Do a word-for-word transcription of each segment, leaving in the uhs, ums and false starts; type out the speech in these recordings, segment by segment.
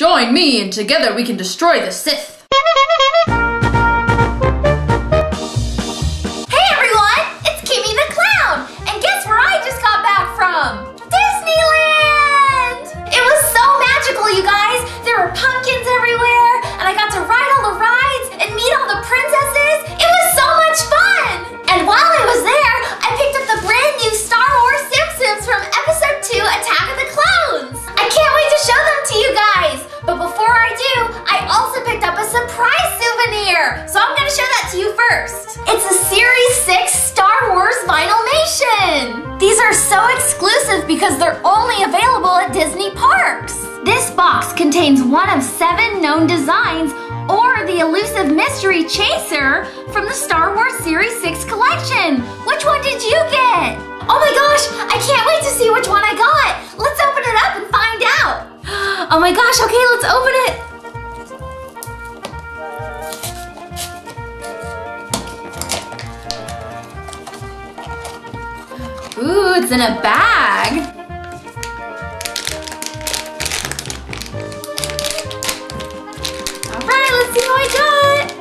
Join me and together we can destroy the Sith. Hey everyone, it's Kimmy the Clown, and guess where I just got back from? Disneyland! It was so magical, you guys. There were pumpkins everywhere, and I got to ride all the rides and meet all the princesses. It was so much fun! And while I was there, I picked up the brand new Star Wars Tsum Tsums from episode two, Attack of the Clones. I can't wait to show them to you guys. But before I do, I also picked up a surprise souvenir! So I'm gonna show that to you first. It's a Series six Star Wars Vinylmation! These are so exclusive because they're only available at Disney parks. This box contains one of seven known designs or the elusive mystery chaser from the Star Wars Series six collection. Which one did you get? Oh my gosh, I can't wait to see which one I got! Let's open it up and find out! Oh my gosh, okay, let's open it. Ooh, it's in a bag. All right, let's see what I got.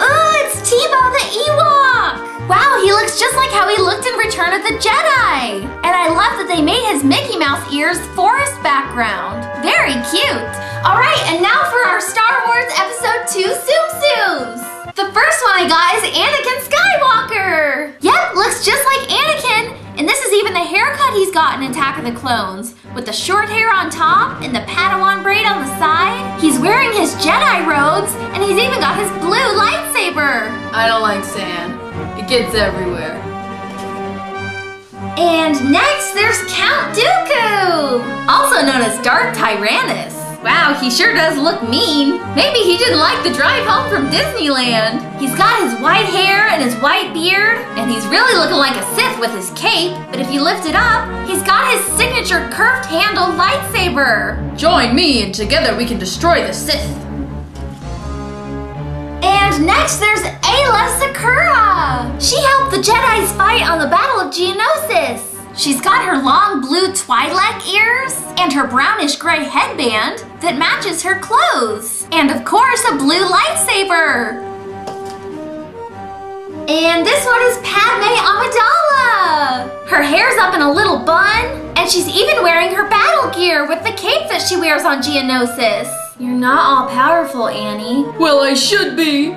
Ooh, it's Teebo the Ewok. Wow, he looks just like how he looked in Return of the Jedi. And I love that they made his Mickey Mouse ears forest background. Very cute. All right, and now for our Star Wars Episode two Tsum Tsums. The first one I got is Anakin Skywalker. Yep, looks just like Anakin. And this is even the haircut he's got in Attack of the Clones. With the short hair on top and the Padawan braid on the side. He's wearing his Jedi robes and he's even got his blue lightsaber. I don't like sand. It gets everywhere. And next, there's Count Dooku! Also known as Dark Tyrannus. Wow, he sure does look mean. Maybe he didn't like the drive home from Disneyland. He's got his white hair and his white beard, and he's really looking like a Sith with his cape. But if you lift it up, he's got his signature curved handle lightsaber. Join me, and together we can destroy the Sith. And next, there's Aayla Secura. She helped the Jedi's fight on the Battle of Geonosis. She's got her long blue Twi'lek ears and her brownish-gray headband that matches her clothes. And of course, a blue lightsaber. And this one is Padme Amidala. Her hair's up in a little bun, and she's even wearing her battle gear with the cape that she wears on Geonosis. You're not all-powerful, Annie. Well, I should be.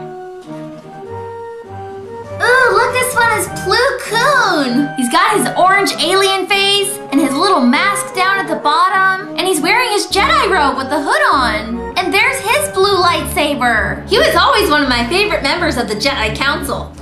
Ooh, look, this one is Plo Koon. He's got his orange alien face and his little mask down at the bottom. And he's wearing his Jedi robe with the hood on. And there's his blue lightsaber. He was always one of my favorite members of the Jedi Council.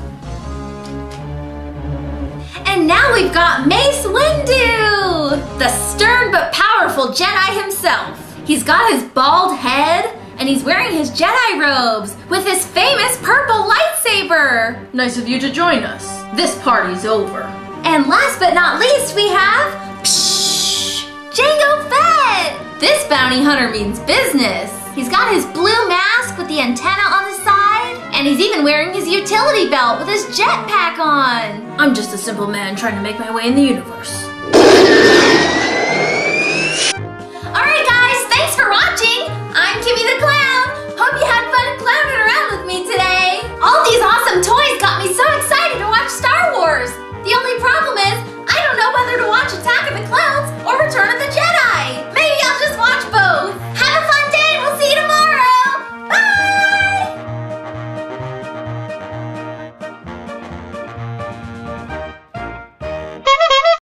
And now we've got Mace Windu, the stern but powerful Jedi himself. He's got his bald head, and he's wearing his Jedi robes with his famous purple lightsaber. Nice of you to join us. This party's over. And last but not least, we have psh, Jango Fett. This bounty hunter means business. He's got his blue mask with the antenna on the side, and he's even wearing his utility belt with his jetpack on. I'm just a simple man trying to make my way in the universe.